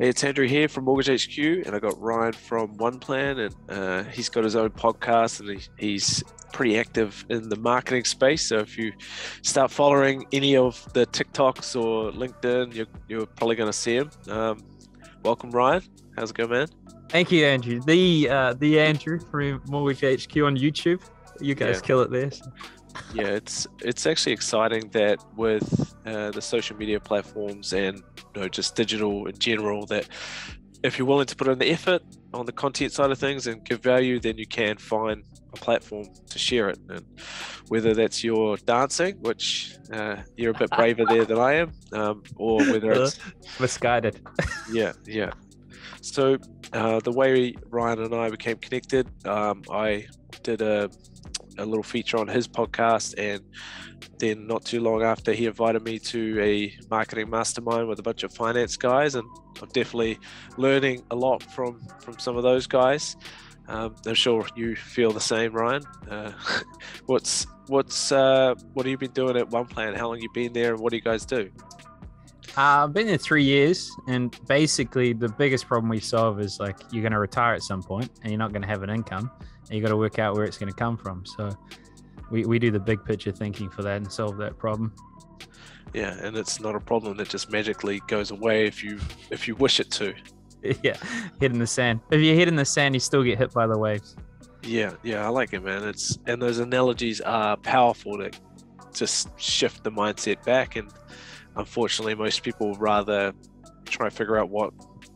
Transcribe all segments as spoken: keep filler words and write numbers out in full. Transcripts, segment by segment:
Hey, it's Andrew here from Mortgage H Q, and I got Ryan from One Plan, and uh, he's got his own podcast, and he, he's pretty active in the marketing space. So if you start following any of the TikToks or LinkedIn, you're, you're probably going to see him. Um, welcome, Ryan. How's it going, man? Thank you, Andrew. The uh, the Andrew from Mortgage H Q on YouTube. You guys yeah. kill it there. So. Yeah, it's it's actually exciting that with uh, the social media platforms and you know, just digital in general, that if you're willing to put in the effort on the content side of things and give value, then you can find a platform to share it. And whether that's your dancing, which uh, you're a bit braver there than I am, um, or whether it's misguided. Yeah, yeah. So uh, the way Ryan and I became connected, um, I did a a little feature on his podcast, and then not too long after he invited me to a marketing mastermind with a bunch of finance guys, and I'm definitely learning a lot from from some of those guys. um, I'm sure you feel the same, Ryan. uh, what's what's uh, what have you been doing at One Plan? How long have you been there, and what do you guys do? Uh, I've been there three years, and basically the biggest problem we solve is, like, you're going to retire at some point and you're not going to have an income, and you got to work out where it's going to come from. So we, we do the big picture thinking for that and solve that problem. Yeah, and it's not a problem that just magically goes away if you if you wish it to. Yeah, head in the sand. If you head in the sand, you still get hit by the waves. Yeah, yeah, I like it, man. It's and those analogies are powerful to just shift the mindset back. And unfortunately, most people rather try and figure out what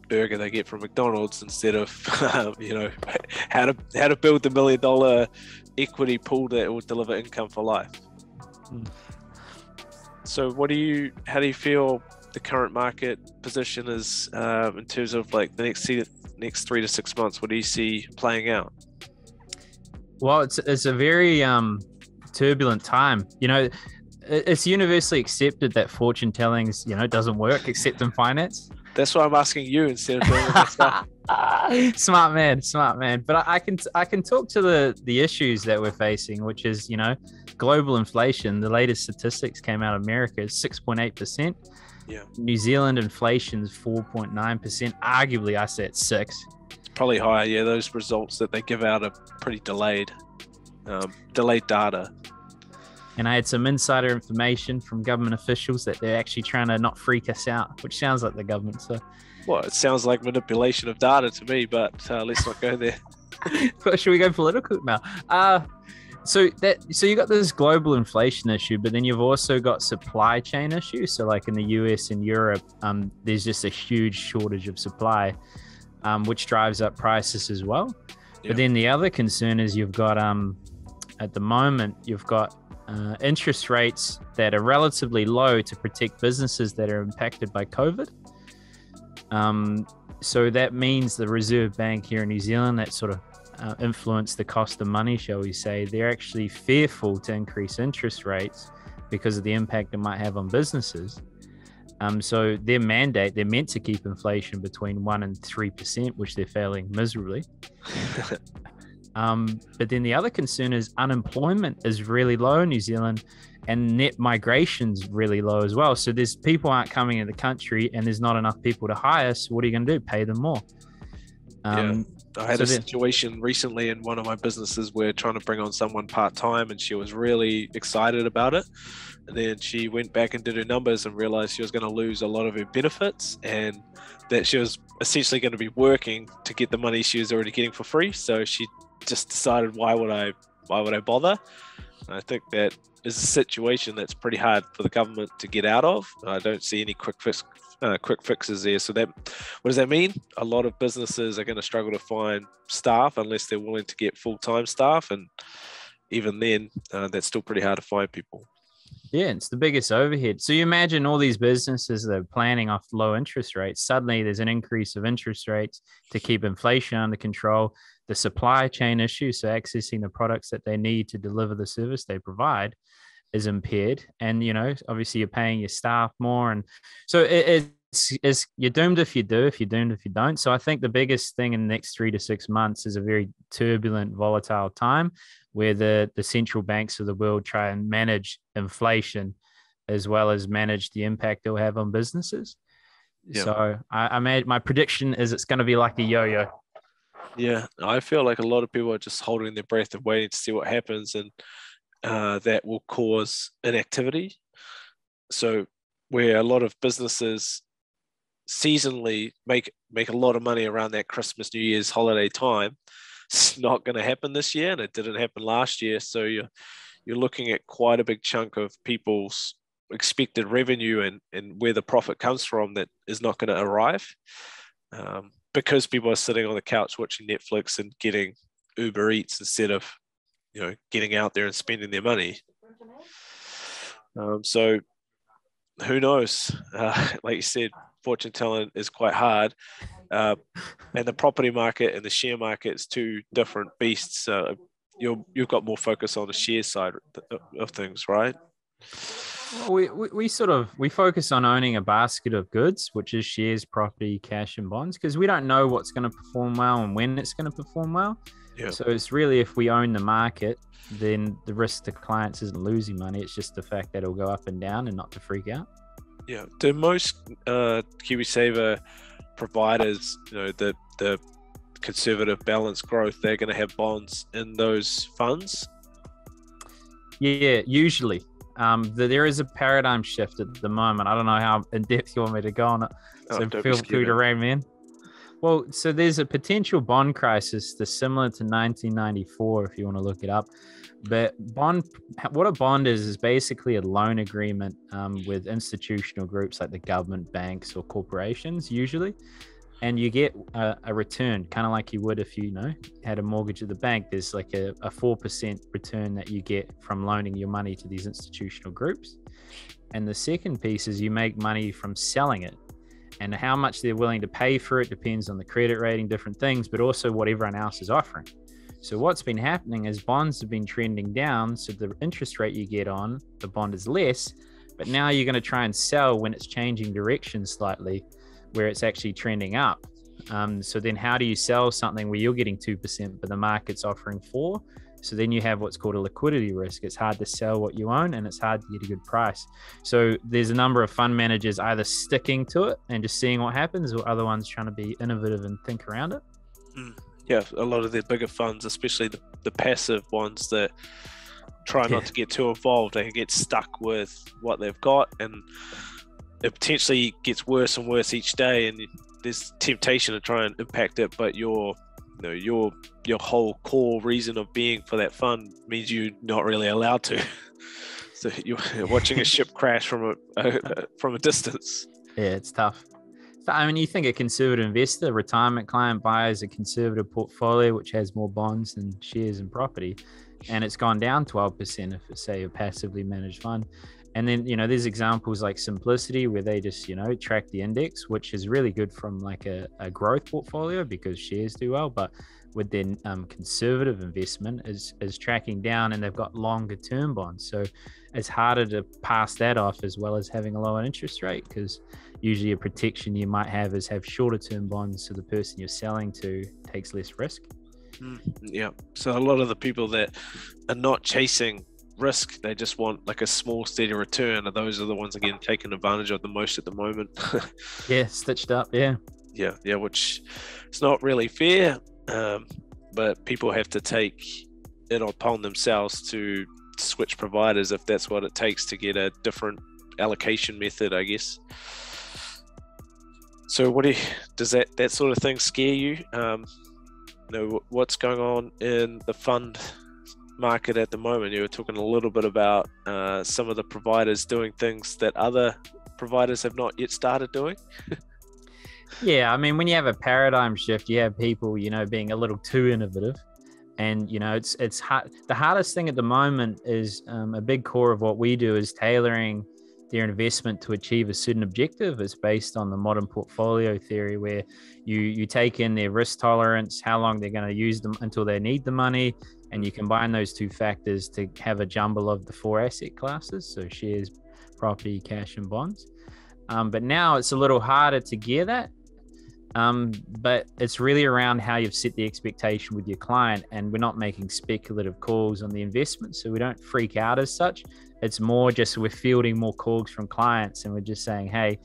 burger they get from McDonald's instead of um, you know, how to how to build the million dollar equity pool that will deliver income for life. Mm. So, what do you? How do you feel the current market position is um, in terms of, like, the next next three to six months? What do you see playing out? Well, it's it's a very um, turbulent time, you know. It's universally accepted that fortune tellings, you know, doesn't work except in finance. That's why I'm asking you instead of doing all this stuff. Smart man, smart man. But I can I can talk to the the issues that we're facing, which is, you know, global inflation. The latest statistics came out of America is six point eight percent. Yeah. New Zealand inflation is four point nine percent. Arguably, I say it's six. It's probably higher. Yeah, those results that they give out are pretty delayed, um, delayed data. And I had some insider information from government officials that they're actually trying to not freak us out, which sounds like the government. So, well, it sounds like manipulation of data to me, but uh, let's not go there. Should we go political now? Uh, so that so you got this global inflation issue, but then you've also got supply chain issues. So, like in the U S and Europe, um, there's just a huge shortage of supply, um, which drives up prices as well. Yeah. But then the other concern is you've got um, at the moment you've got Uh, interest rates that are relatively low to protect businesses that are impacted by COVID. Um, so that means the Reserve Bank here in New Zealand, that sort of uh, influenced the cost of money, shall we say, they're actually fearful to increase interest rates because of the impact it might have on businesses. Um, so their mandate, they're meant to keep inflation between one and three percent, which they're failing miserably. Um, but then the other concern is unemployment is really low in New Zealand, and net migration's really low as well. So there's people aren't coming into the country, and there's not enough people to hire. So what are you going to do? Pay them more? Um, yeah. I had so a situation recently in one of my businesses where trying to bring on someone part time, and she was really excited about it. And then she went back and did her numbers and realized she was going to lose a lot of her benefits, and that she was essentially going to be working to get the money she was already getting for free. So she just decided, why would I why would I bother? And I think that is a situation that's pretty hard for the government to get out of. I don't see any quick fix, uh, quick fixes there. So that, what does that mean? A lot of businesses are going to struggle to find staff unless they're willing to get full-time staff, and even then uh, that's still pretty hard to find people. Yeah, it's the biggest overhead. So you imagine all these businesses that are planning off low interest rates, suddenly there's an increase of interest rates to keep inflation under control. The supply chain issue, so accessing the products that they need to deliver the service they provide, is impaired. And, you know, obviously you're paying your staff more. And so it, it's, it's, you're doomed if you do, if you're doomed if you don't. So I think the biggest thing in the next three to six months is a very turbulent, volatile time where the, the central banks of the world try and manage inflation as well as manage the impact it will have on businesses. Yep. So I, I made my prediction is it's going to be like a yo-yo. Yeah, I feel like a lot of people are just holding their breath and waiting to see what happens, and uh, that will cause inactivity. So where a lot of businesses seasonally make make a lot of money around that Christmas, New Year's holiday time, it's not going to happen this year, and it didn't happen last year. So you're you're looking at quite a big chunk of people's expected revenue and and where the profit comes from that is not going to arrive. Um, because people are sitting on the couch watching Netflix and getting Uber Eats instead of, you know, getting out there and spending their money. Um, so who knows? Uh, like you said, fortune telling is quite hard. Uh, and the property market and the share market is two different beasts. So you're, you've got more focus on the share side of things, right? Well, we, we we sort of we focus on owning a basket of goods, which is shares, property, cash, and bonds, because we don't know what's going to perform well and when it's going to perform well. Yeah. So it's really, if we own the market, then the risk to clients isn't losing money. It's just the fact that it'll go up and down, and not to freak out. Yeah. Do most uh, KiwiSaver providers, you know, the the conservative balanced growth, they're going to have bonds in those funds? Yeah, usually. Um, the, there is a paradigm shift at the moment. I don't know how in depth you want me to go on it, so oh, feel free to rein me in. Well, so there's a potential bond crisis that's similar to nineteen ninety-four, if you want to look it up. But bond, what a bond is, is basically a loan agreement um, with institutional groups like the government, banks, or corporations usually, and you get a, a return, kind of like you would if you, you know, had a mortgage at the bank. There's like a, a four percent return that you get from loaning your money to these institutional groups. And the second piece is you make money from selling it, and how much they're willing to pay for it depends on the credit rating, different things, but also what everyone else is offering. So what's been happening is bonds have been trending down. So the interest rate you get on the bond is less, but now you're going to try and sell when it's changing direction slightly, where it's actually trending up. Um, so then how do you sell something where you're getting two percent, but the market's offering four? So then you have what's called a liquidity risk. It's hard to sell what you own, and it's hard to get a good price. So there's a number of fund managers either sticking to it and just seeing what happens, or other ones trying to be innovative and think around it. Yeah, a lot of the bigger funds, especially the, the passive ones that try not yeah. to get too involved, they get stuck with what they've got, and it potentially gets worse and worse each day, and there's temptation to try and impact it, but your, you know, your your whole core reason of being for that fund means you're not really allowed to. So you're watching a ship crash from a, a from a distance. Yeah, it's tough. I mean, you think a conservative investor, retirement client, buys a conservative portfolio which has more bonds than shares and property, and it's gone down twelve percent if it's, say, a passively managed fund. And then, you know, there's examples like Simplicity, where they just, you know, track the index, which is really good from like a, a growth portfolio because shares do well. But with their um, conservative investment is, is tracking down, and they've got longer term bonds. So it's harder to pass that off, as well as having a lower interest rate, because usually a protection you might have is have shorter term bonds, so the person you're selling to takes less risk. Yeah. So a lot of the people that are not chasing risk, they just want like a small steady return, and those are the ones again taken advantage of the most at the moment. Yeah, stitched up. Yeah, yeah, yeah, which it's not really fair, um but people have to take it upon themselves to switch providers if that's what it takes to get a different allocation method, I guess. So what do you, does that that sort of thing scare you, um you know, what's going on in the fund market at the moment? You were talking a little bit about uh, some of the providers doing things that other providers have not yet started doing. Yeah, I mean, when you have a paradigm shift, you have people, you know, being a little too innovative, and, you know, it's it's hard. The hardest thing at the moment is um, a big core of what we do is tailoring their investment to achieve a certain objective. Is based on the modern portfolio theory, where you you take in their risk tolerance, how long they're going to use them until they need the money, and you combine those two factors to have a jumble of the four asset classes, so shares, property, cash, and bonds. Um, but now it's a little harder to gear that. Um, but it's really around how you've set the expectation with your client, and we're not making speculative calls on the investment. So we don't freak out as such. It's more just, we're fielding more calls from clients and we're just saying, hey,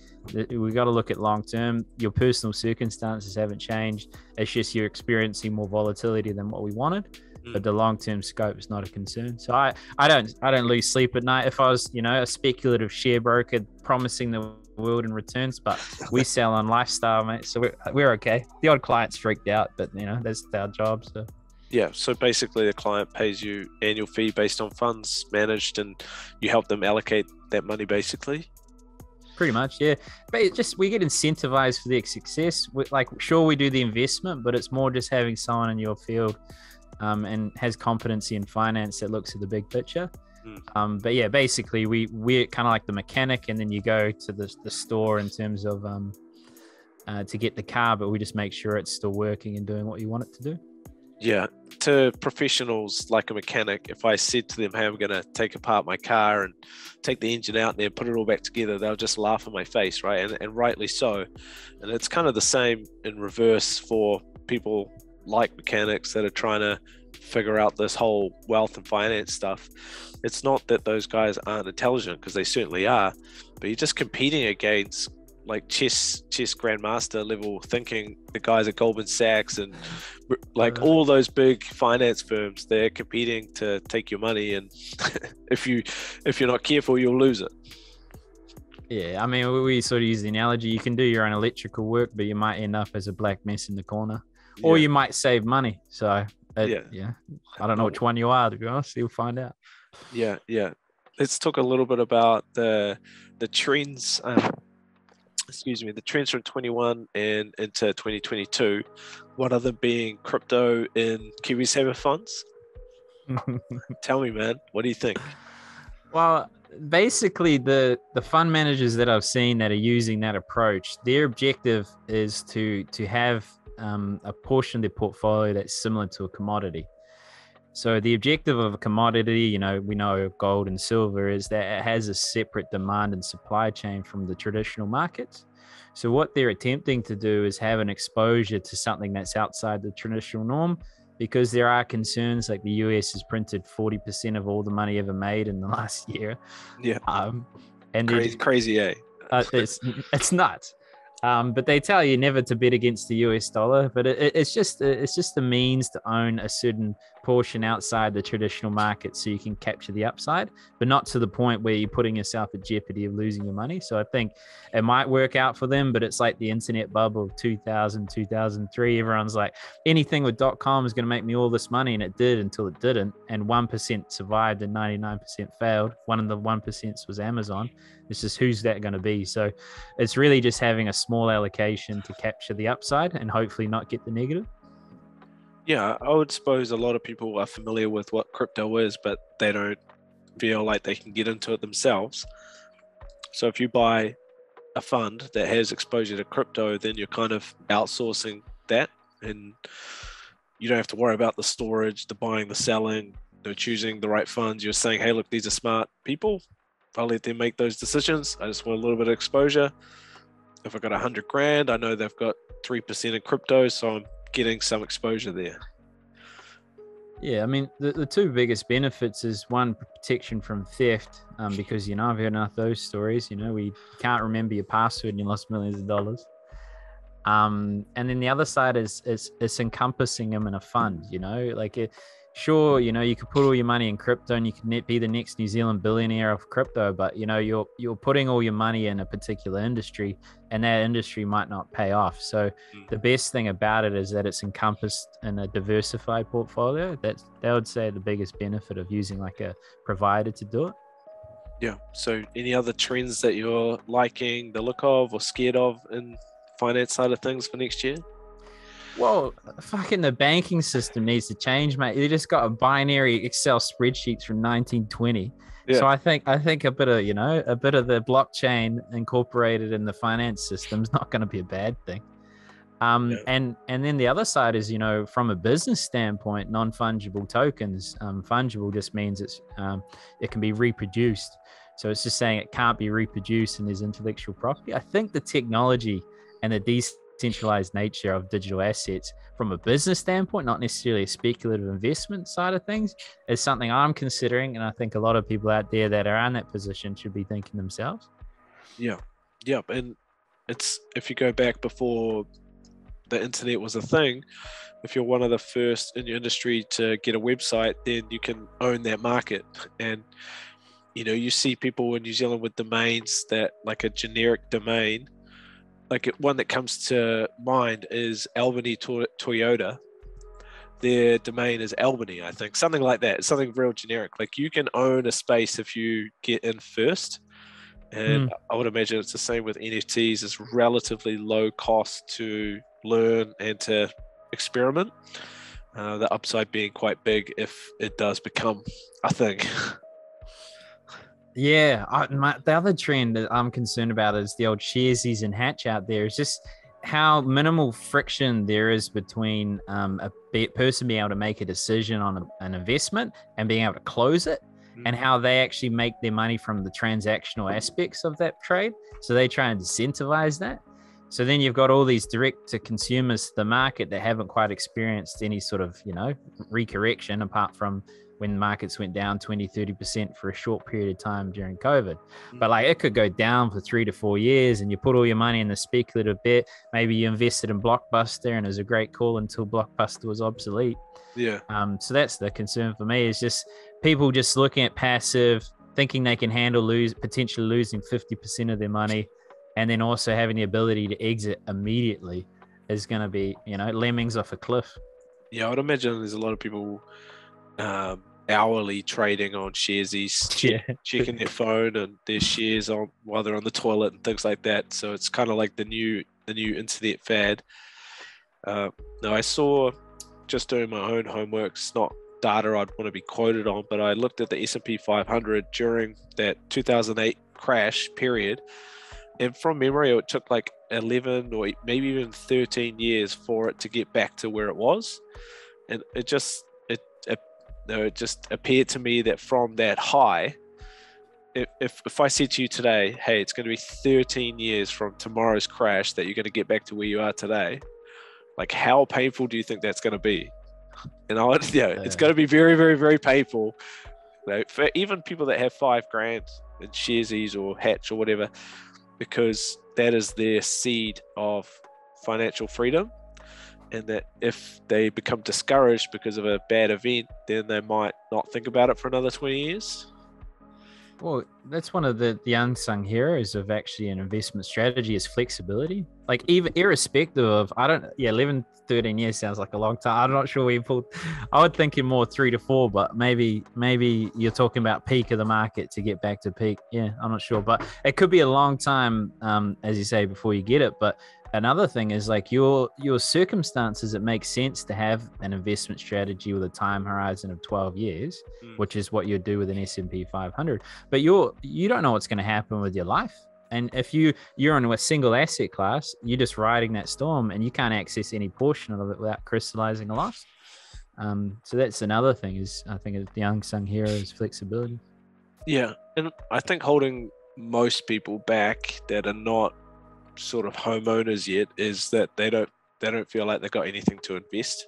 we've got to look at long-term. Your personal circumstances haven't changed. It's just you're experiencing more volatility than what we wanted, mm. but the long-term scope is not a concern. So I, I don't, I don't lose sleep at night if I was, you know, a speculative share broker promising the world in returns, but we sell on lifestyle, mate. So we're, we're okay. The odd client's freaked out, but you know, that's our job. So. Yeah. So basically the client pays you annual fee based on funds managed, and you help them allocate that money basically. Pretty much. Yeah. But it's just, we get incentivized for the success. We're like, sure, we do the investment, but it's more just having someone in your field um, and has competency in finance that looks at the big picture. Mm. Um, but yeah, basically we, we're kind of like the mechanic, and then you go to the, the store in terms of um, uh, to get the car, but we just make sure it's still working and doing what you want it to do. Yeah, to professionals like a mechanic, if I said to them, hey, I'm going to take apart my car and take the engine out and then put it all back together, they'll just laugh in my face, right? And, and rightly so. And it's kind of the same in reverse for people like mechanics that are trying to figure out this whole wealth and finance stuff. It's not that those guys aren't intelligent, because they certainly are, but you're just competing against like chess chess grandmaster level thinking, the guys at Goldman Sachs and like all those big finance firms. They're competing to take your money, and if you if you're not careful, you'll lose it. Yeah, I mean, we sort of use the analogy, you can do your own electrical work, but you might end up as a black mess in the corner, yeah. or you might save money. So it, yeah. yeah I don't know which one you are, to be honest. You'll find out. Yeah, yeah. Let's talk a little bit about the the trends um, excuse me, the trends from twenty-one and into twenty twenty-two. One of them being crypto in KiwiSaver funds. Tell me, man, what do you think? Well, basically the, the fund managers that I've seen that are using that approach, their objective is to, to have um, a portion of their portfolio that's similar to a commodity. So the objective of a commodity, you know, we know gold and silver, is that it has a separate demand and supply chain from the traditional markets. So what they're attempting to do is have an exposure to something that's outside the traditional norm, because there are concerns like the U S has printed forty percent of all the money ever made in the last year. Yeah. Um, and crazy, just, crazy, eh? uh, it's, it's nuts. Um, but they tell you never to bet against the U S dollar, but it, it's just it's just the means to own a certain portion outside the traditional market, so you can capture the upside, but not to the point where you're putting yourself at jeopardy of losing your money. So I think it might work out for them, but it's like the internet bubble of two thousand, two thousand three. Everyone's like, anything with dot com is going to make me all this money, and it did until it didn't. And one percent survived and ninety-nine percent failed. One of the one percent was Amazon. It's just, who's that going to be? So it's really just having a small allocation to capture the upside and hopefully not get the negative. Yeah, I would suppose a lot of people are familiar with what crypto is, but they don't feel like they can get into it themselves. So if you buy a fund that has exposure to crypto, then you're kind of outsourcing that, and you don't have to worry about the storage, the buying, the selling, the choosing the right funds. You're saying, hey, look, these are smart people. I'll let them make those decisions. I just want a little bit of exposure. If I've got a hundred grand, I know they've got three percent in crypto, so I'm getting some exposure there. Yeah, I mean, the, the two biggest benefits is, one, protection from theft, um, because, you know, I've heard enough of those stories, you know, we can't remember your password and you lost millions of dollars. Um, and then the other side is, is, is encompassing them in a fund, you know, like, it, sure, you know, you could put all your money in crypto and you can be the next New Zealand billionaire of crypto, but, you know, you're, you're putting all your money in a particular industry, and that industry might not pay off. So the best thing about it is that it's encompassed in a diversified portfolio. That's, that would say, the biggest benefit of using like a provider to do it. Yeah. So any other trends that you're liking the look of or scared of in finance side of things for next year? Well, fucking the banking system needs to change, mate. They just got a binary Excel spreadsheets from nineteen twenty. Yeah. So I think I think a bit of, you know, a bit of the blockchain incorporated in the finance system is not going to be a bad thing. Um, yeah. And and then the other side is, you know, from a business standpoint, non-fungible tokens. Um, fungible just means it's um, it can be reproduced. So it's just saying it can't be reproduced and there's intellectual property. I think the technology and the decentralization centralized nature of digital assets from a business standpoint, not necessarily a speculative investment side of things, is something I'm considering. And I think a lot of people out there that are in that position should be thinking themselves. Yeah. Yeah. And it's, if you go back before the internet was a thing, if you're one of the first in your industry to get a website, then you can own that market. And, you know, you see people in New Zealand with domains that, like a generic domain, like one that comes to mind is Albany to- Toyota. Their domain is Albany, I think, something like that. It's something real generic. Like you can own a space if you get in first. And mm. I would imagine it's the same with N F Ts. It's relatively low cost to learn and to experiment. Uh, the upside being quite big if it does become a thing. Yeah, I, my, the other trend that I'm concerned about is the old Sharesies and Hatch out there. It's just how minimal friction there is between um, a be- person being able to make a decision on a, an investment and being able to close it, mm. and how they actually make their money from the transactional aspects of that trade. So they try and disincentivize that. So then you've got all these direct to consumers to the market that haven't quite experienced any sort of, you know, recorrection apart from when markets went down twenty, thirty percent for a short period of time during COVID. But like it could go down for three to four years and you put all your money in the speculative bit. Maybe you invested in Blockbuster and it was a great call until Blockbuster was obsolete. Yeah. Um, so that's the concern for me, is just people just looking at passive, thinking they can handle lose potentially losing fifty percent of their money, and then also having the ability to exit immediately is going to be, you know, lemmings off a cliff. Yeah, I would imagine there's a lot of people um hourly trading on Sharesies, yeah. checking their phone and their shares on while they're on the toilet and things like that. So it's kind of like the new the new internet fad. Uh, now I saw, just doing my own homework, it's not data I'd want to be quoted on, but I looked at the S and P five hundred during that two thousand eight crash period, and from memory it took like eleven or maybe even thirteen years for it to get back to where it was, and it just No, it just appeared to me that from that high, if if I said to you today, hey, it's going to be thirteen years from tomorrow's crash that you're going to get back to where you are today, like how painful do you think that's going to be? And I, you know, yeah. it's going to be very, very, very painful. You know, for even people that have five grand in Sharesies or Hatch or whatever, because that is their seed of financial freedom. And that if they become discouraged because of a bad event, then they might not think about it for another twenty years. Well, that's one of the, the unsung heroes of actually an investment strategy is flexibility. Like even irrespective of, I don't, yeah, eleven, thirteen years sounds like a long time. I'm not sure we pulled, I would think in more three to four, but maybe, maybe you're talking about peak of the market to get back to peak. Yeah, I'm not sure, but it could be a long time, um, as you say, before you get it. But another thing is like your your circumstances, it makes sense to have an investment strategy with a time horizon of twelve years, mm. which is what you'd do with an S and P five hundred. But you're, you don't know what's going to happen with your life. And if you, you're in a single asset class, you're just riding that storm and you can't access any portion of it without crystallizing a loss. Um, so that's another thing is I think the unsung hero is flexibility. Yeah. And I think holding most people back that are not sort of homeowners yet is that they don't they don't feel like they've got anything to invest,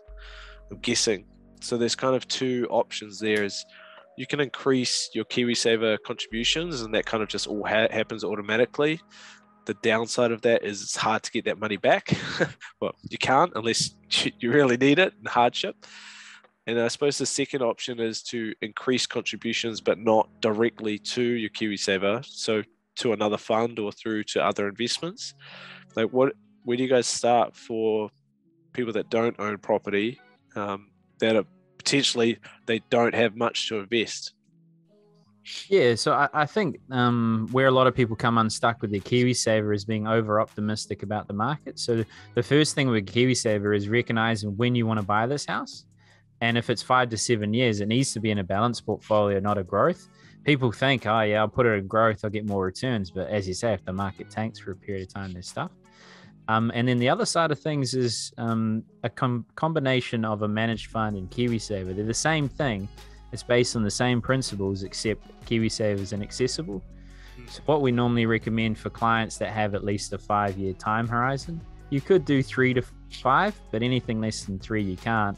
I'm guessing. So there's kind of two options there. Is you can increase your KiwiSaver contributions and that kind of just all ha- happens automatically. The downside of that is it's hard to get that money back. Well, you can't unless you really need it in hardship. And I suppose the second option is to increase contributions but not directly to your KiwiSaver, so to another fund or through to other investments. Like what, where do you guys start for people that don't own property, um, that are potentially, they don't have much to invest? Yeah, so I, I think um, where a lot of people come unstuck with their KiwiSaver is being over optimistic about the market. So the first thing with KiwiSaver is recognizing when you want to buy this house. And if it's five to seven years, it needs to be in a balanced portfolio, not a growth. People think, oh yeah, I'll put it in growth, I'll get more returns. But as you say, if the market tanks for a period of time, there's stuff. Um, and then the other side of things is um, a com- combination of a managed fund and KiwiSaver. They're the same thing. It's based on the same principles, except KiwiSaver is inaccessible. So what we normally recommend for clients that have at least a five-year time horizon You could do three to five, but anything less than three, you can't.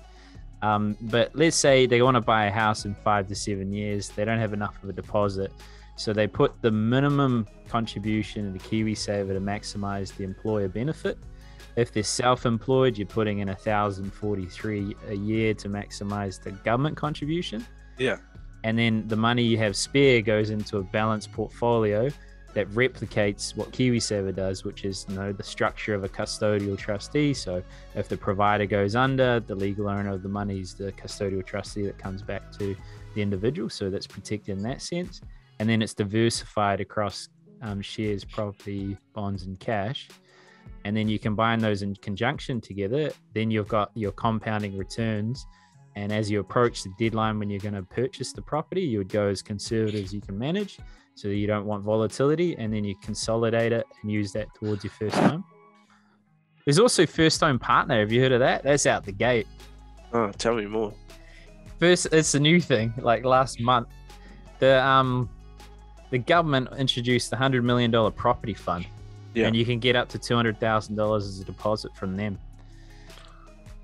Um, but let's say they want to buy a house in five to seven years. They don't have enough of a deposit. So they put the minimum contribution in the KiwiSaver to maximize the employer benefit. If they're self-employed, you're putting in one thousand forty-three dollars a year to maximize the government contribution. Yeah. And then the money you have spare goes into a balanced portfolio that replicates what KiwiSaver does, which is, you know, the structure of a custodial trustee. So if the provider goes under, the legal owner of the money is the custodial trustee that comes back to the individual. So that's protected in that sense. And then it's diversified across um, shares, property, bonds, and cash. And then you combine those in conjunction together, then you've got your compounding returns. And as you approach the deadline when you're going to purchase the property, you would go as conservative as you can manage so that you don't want volatility, and then you consolidate it and use that towards your first home. There's also First Home Partner. Have you heard of that? That's out the gate. Oh, tell me more. First, it's a new thing. Like last month, the um, the government introduced the one hundred million dollars property fund, yeah. and you can get up to two hundred thousand dollars as a deposit from them.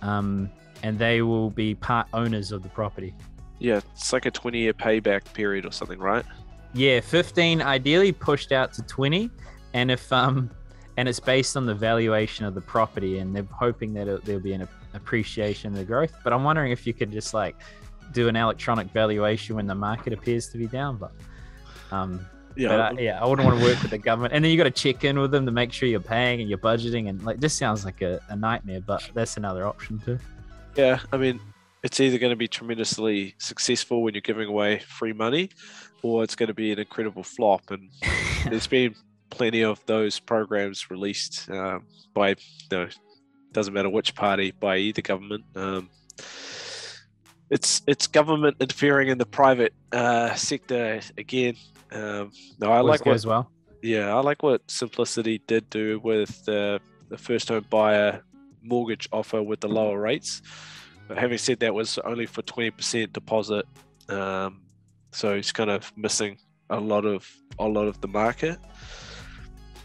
Um. And they will be part owners of the property. Yeah, it's like a twenty-year payback period or something, right? Yeah, fifteen ideally, pushed out to twenty, and if um, and it's based on the valuation of the property, and they're hoping that it, there'll be an appreciation of the growth. But I'm wondering if you could just like do an electronic valuation when the market appears to be down. But um, yeah, but I, I, yeah, I wouldn't want to work with the government. And then you got to check in with them to make sure you're paying and you're budgeting, and like this sounds like a, a nightmare. But that's another option too. Yeah, I mean, it's either going to be tremendously successful when you're giving away free money, or it's going to be an incredible flop. And there's been plenty of those programs released um, by, you know, doesn't matter which party, by either government. Um, it's it's government interfering in the private uh, sector again. Um, no, I like what, as well. Yeah, I like what Simplicity did do with the, the first home buyer mortgage offer with the lower rates. But having said that, was only for twenty percent deposit, um, so it's kind of missing a lot of a lot of the market.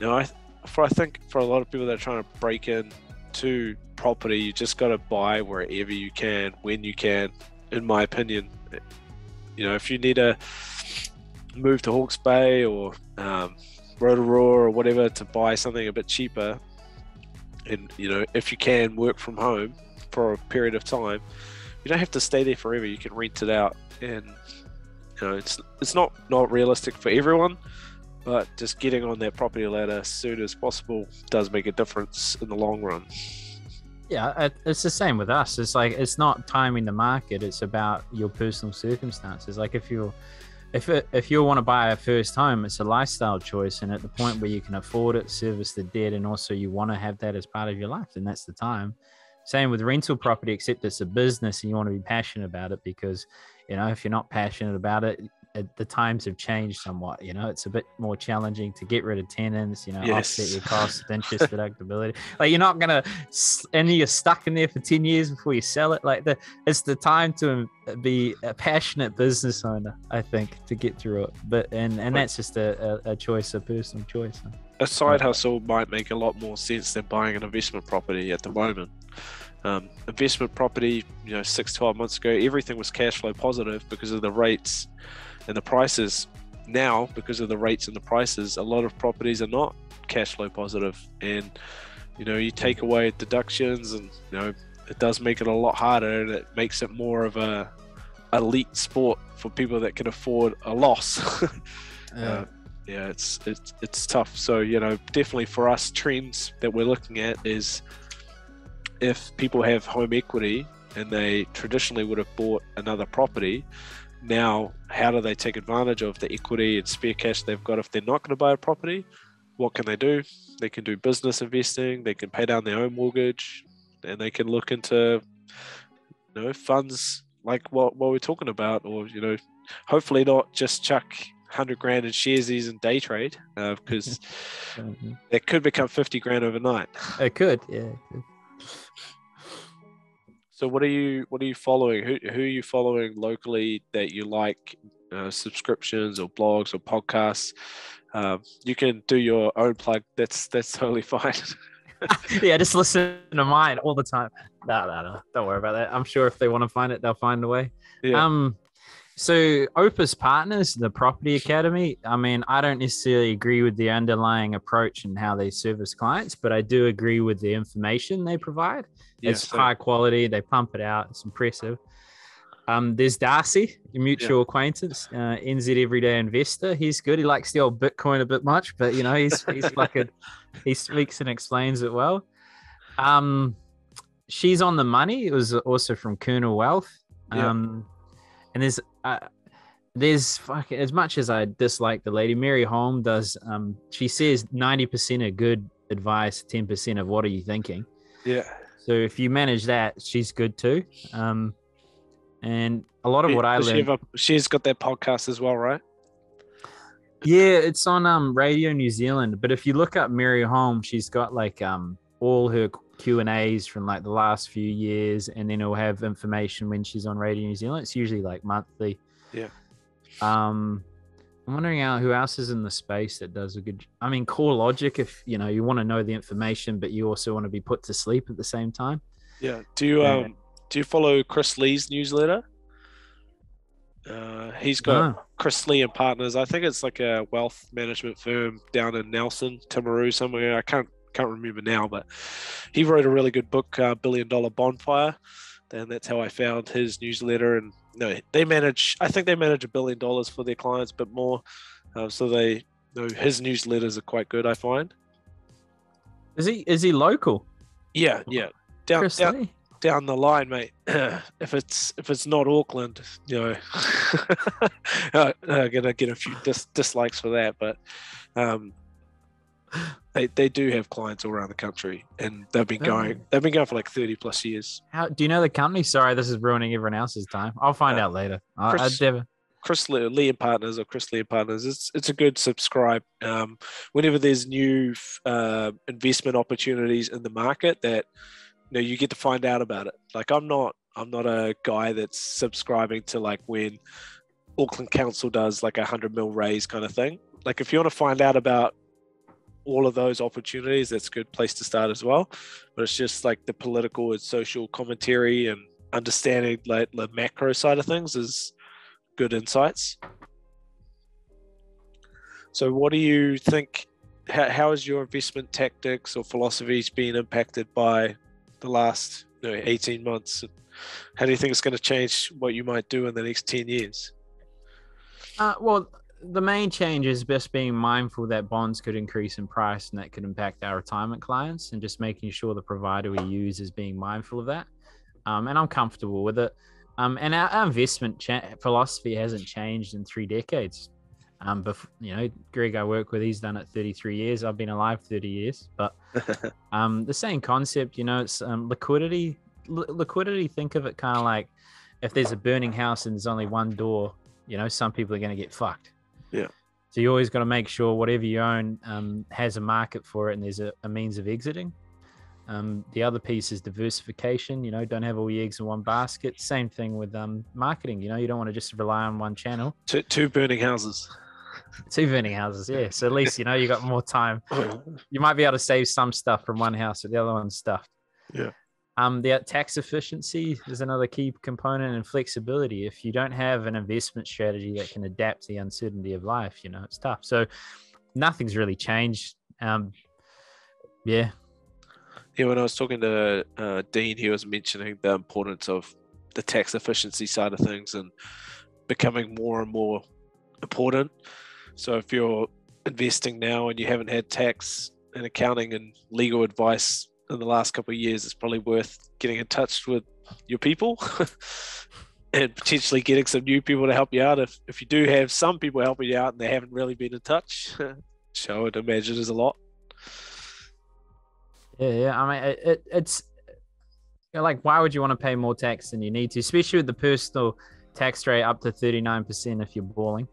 Now, I for I think for a lot of people that are trying to break in to property, you just got to buy wherever you can, when you can. In my opinion, you know, if you need to move to Hawke's Bay or um, Rotorua or whatever to buy something a bit cheaper. And, you know, if you can work from home for a period of time, you don't have to stay there forever. You can rent it out, and, you know, it's it's not, not realistic for everyone, but just getting on that property ladder as soon as possible does make a difference in the long run. Yeah, it's the same with us. It's like, it's not timing the market. It's about your personal circumstances. Like if you're, if it, if you want to buy a first home, it's a lifestyle choice, and at the point where you can afford it, service the debt, and also you want to have that as part of your life, then that's the time. Same with rental property, except it's a business and you want to be passionate about it, because, you know, if you're not passionate about it, the times have changed somewhat. You know, it's a bit more challenging to get rid of tenants, you know, yes. offset your costs, interest deductibility. Like, you're not gonna, and you're stuck in there for ten years before you sell it. Like, the it's the time to be a passionate business owner, I think, to get through it. But and and that's just a, a, a choice, a personal choice. A side hustle might make a lot more sense than buying an investment property at the moment. Um, investment property, you know, six, twelve months ago, everything was cash flow positive because of the rates and the prices. Now, because of the rates and the prices, a lot of properties are not cash flow positive. And, you know, you take away deductions, and, you know, it does make it a lot harder, and it makes it more of a elite sport for people that can afford a loss. yeah. Uh, yeah, it's, it's, it's tough. So, you know, definitely for us, trends that we're looking at is, if people have home equity and they traditionally would have bought another property, now how do they take advantage of the equity and spare cash they've got if they're not going to buy a property? What can they do? They can do business investing, they can pay down their own mortgage, and they can look into, you know, funds like what, what we're talking about, or, you know, hopefully not just chuck one hundred grand in Sharesies and day trade, uh, because mm-hmm. it could become fifty grand overnight. It could, yeah. It could. So what are you what are you following? Who who are you following locally that you like? Uh, subscriptions or blogs or podcasts? Um, you can do your own plug. That's that's totally fine. Yeah, just listen to mine all the time. No, no, no. Don't worry about that. I'm sure if they want to find it, they'll find a way. Yeah. Um, so Opus Partners, the Property Academy, I mean, I don't necessarily agree with the underlying approach and how they service clients, but I do agree with the information they provide. Yeah, it's so high quality. They pump it out. It's impressive. Um, there's Darcy, your mutual yeah. acquaintance, uh, N Z Everyday Investor. He's good. He likes the old Bitcoin a bit much, but you know, he's he's fucking he speaks and explains it well. Um, She's on the Money. It was also from Kernel Wealth. Um, yeah. And there's uh, there's fucking, as much as I dislike the lady, Mary Holm does. Um, she says ninety percent of good advice, ten percent of what are you thinking? Yeah. So if you manage that, she's good too. Um. And a lot of yeah, what I learned, a, she's got their podcast as well, right? Yeah, it's on um Radio New Zealand. But if you look up Mary Holm, she's got like um all her Q and A's from like the last few years, and then it'll have information when she's on Radio New Zealand. It's usually like monthly. Yeah. Um, I'm wondering out who else is in the space that does a good. I mean, Core Logic. If you know you want to know the information, but you also want to be put to sleep at the same time. Yeah. Do you um? And, Do you follow Chris Lee's newsletter? Uh, he's got no. Chris Lee and Partners. I think it's like a wealth management firm down in Nelson, Timaru, somewhere. I can't can't remember now, but he wrote a really good book, uh, Billion Dollar Bonfire, and that's how I found his newsletter. And no, they manage. I think they manage a billion dollars for their clients, but more. Uh, so they, no, his newsletters are quite good, I find. Is he is he local? Yeah, yeah, down Chris down, Lee. Down the line, mate. If it's if it's not Auckland, you know, I'm gonna get a few dis- dislikes for that. But um, they they do have clients all around the country, and they've been going they've been going for like thirty plus years. How do you know the company? Sorry, this is ruining everyone else's time. I'll find uh, out later. Chris, I, I Chris Lee, Lee and Partners or Chris Lee and Partners. It's it's a good subscribe. Um, whenever there's new uh, investment opportunities in the market that. No, you get to find out about it. Like I'm not, I'm not a guy that's subscribing to like when Auckland Council does like a hundred mil raise kind of thing. Like if you want to find out about all of those opportunities, that's a good place to start as well. But it's just like the political and social commentary and understanding like the macro side of things is good insights. So what do you think? How, how has your investment tactics or philosophies been impacted by the last you know, eighteen months? How do you think it's going to change what you might do in the next ten years? Uh, well, the main change is just being mindful that bonds could increase in price and that could impact our retirement clients, and just making sure the provider we use is being mindful of that. Um, and I'm comfortable with it. Um, and our, our investment cha- philosophy hasn't changed in three decades. Um, before, you know, Greg, I work with, he's done it thirty-three years. I've been alive thirty years, but um, the same concept, you know, it's um, liquidity, L- liquidity, think of it kind of like if there's a burning house and there's only one door, you know, some people are going to get fucked. Yeah. So you always got to make sure whatever you own um, has a market for it and there's a, a means of exiting. Um, the other piece is diversification, you know, don't have all your eggs in one basket. Same thing with um, marketing, you know, you don't want to just rely on one channel. Two, two burning houses. Two burning houses, yeah. So at least you know you got more time. You might be able to save some stuff from one house, but the other one's stuffed. Yeah. Um, the tax efficiency is another key component, and flexibility. If you don't have an investment strategy that can adapt to the uncertainty of life, you know it's tough. So nothing's really changed. Um, yeah. Yeah. When I was talking to uh, Dean, he was mentioning the importance of the tax efficiency side of things and becoming more and more important. So if you're investing now and you haven't had tax and accounting and legal advice in the last couple of years, it's probably worth getting in touch with your people and potentially getting some new people to help you out. If if you do have some people helping you out and they haven't really been in touch, which I would imagine is a lot. Yeah, yeah. I mean, it, it, it's like, why would you want to pay more tax than you need to, especially with the personal tax rate up to thirty-nine percent if you're balling.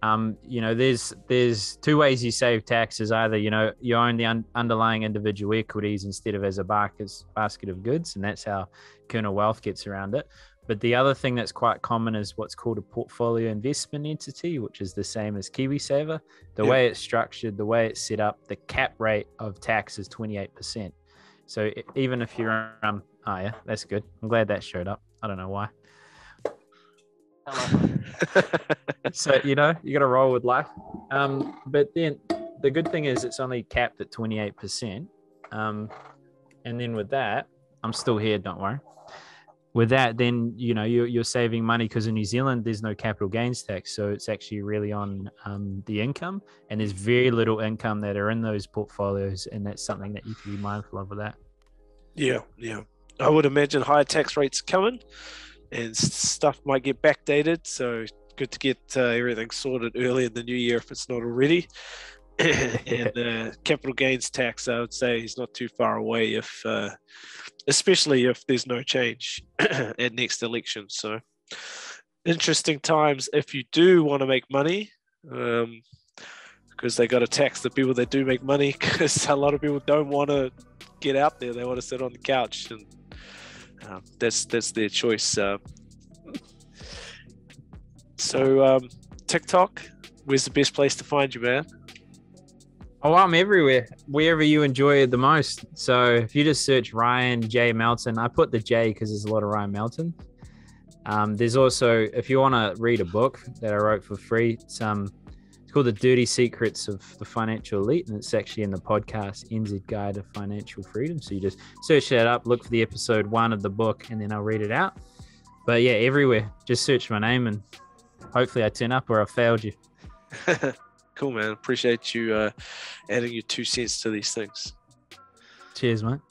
Um, you know, there's there's two ways you save taxes. Either, you know, you own the un- underlying individual equities instead of as a bar- as basket of goods, and that's how Kernel Wealth gets around it. But the other thing that's quite common is what's called a portfolio investment entity, which is the same as KiwiSaver. The yep. way it's structured, the way it's set up, the cap rate of tax is twenty-eight percent. So even if you're um, oh yeah, that's good. I'm glad that showed up. I don't know why. So, you know, you got to roll with life. Um, but then the good thing is it's only capped at twenty-eight percent. Um, and then with that, I'm still here, don't worry. With that, then, you know, you're, you're saving money because in New Zealand, there's no capital gains tax. So it's actually really on um, the income, and there's very little income that are in those portfolios. And that's something that you can be mindful of with that. Yeah. Yeah. I would imagine higher tax rates coming and stuff might get backdated. So good to get uh, everything sorted early in the new year if it's not already. And uh, capital gains tax, I would say, is not too far away, if, uh, especially if there's no change at next election. So interesting times if you do want to make money, um, because they got to tax the people that do make money, because a lot of people don't want to get out there. They want to sit on the couch, and um, that's that's their choice. Uh, so um, TikTok, where's the best place to find you, man? Oh, I'm everywhere, wherever you enjoy it the most. So if you just search Ryan J Melton, I put the J because there's a lot of Ryan Melton. Um, there's also, if you want to read a book that I wrote for free, it's, um, it's called The Dirty Secrets of the Financial Elite, and it's actually in the podcast, N Z Guide to Financial Freedom. So you just search that up, look for the episode one of the book, and then I'll read it out. But yeah, everywhere. Just search my name and hopefully I turn up or I failed you. Cool, man. Appreciate you uh, adding your two cents to these things. Cheers, mate.